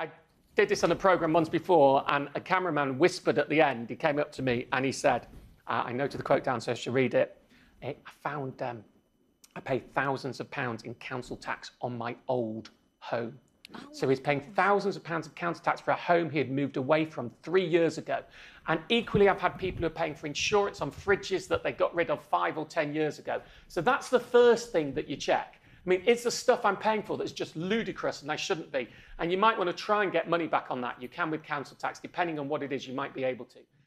I did this on a programme once before, and a cameraman whispered at the end. He came up to me and he said, I noted the quote down so I should read it. I found I pay thousands of pounds in council tax on my old home. Oh. So he's paying thousands of pounds of council tax for a home he had moved away from 3 years ago. And equally, I've had people who are paying for insurance on fridges that they got rid of 5 or 10 years ago. So that's the first thing that you check. I mean, is the stuff I'm paying for that's just ludicrous and I shouldn't be? And you might want to try and get money back on that. You can with council tax. Depending on what it is, you might be able to.